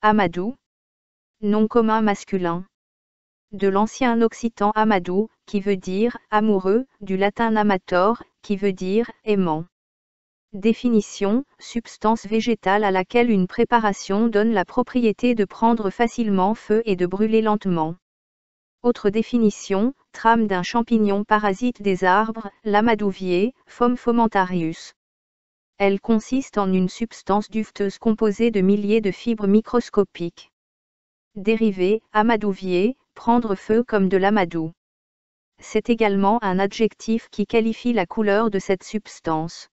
Amadou. Nom commun masculin. De l'ancien occitan Amadou, qui veut dire « amoureux », du latin amator, qui veut dire « aimant ». Définition, substance végétale à laquelle une préparation donne la propriété de prendre facilement feu et de brûler lentement. Autre définition, trame d'un champignon parasite des arbres, l'amadouvier, Fomes fomentarius. Elle consiste en une substance duveteuse composée de milliers de fibres microscopiques. Dérivé, amadouvier, prendre feu comme de l'amadou. C'est également un adjectif qui qualifie la couleur de cette substance.